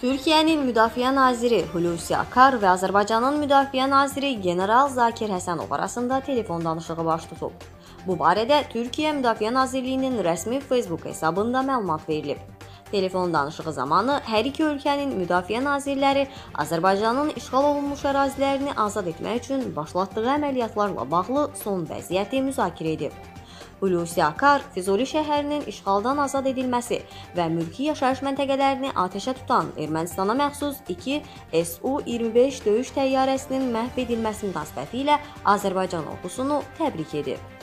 Türkiye'nin Müdafiə Naziri Hulusi Akar ve Azerbaycan'ın Müdafiə Naziri General Zakir Həsənov arasında telefon danışığı baş tutub. Bu barədə Türkiyə Müdafiə Nazirliyinin rəsmi Facebook hesabında məlumat verilib. Telefon danışığı zamanı hər iki ölkənin müdafiə nazirləri Azərbaycanın işğal olunmuş ərazilərini azad etmək üçün başlatdığı əməliyyatlarla bağlı son vəziyyəti müzakirə edib. Hulusi Akar Fizoli şəhərinin işğaldan azad edilməsi və mülki yaşayış məntəqələrini atəşə tutan Ermənistana məxsus 2 Su-25 döyüş təyyarəsinin məhv edilməsi münasibətilə Azərbaycan ordusunu təbrik edib.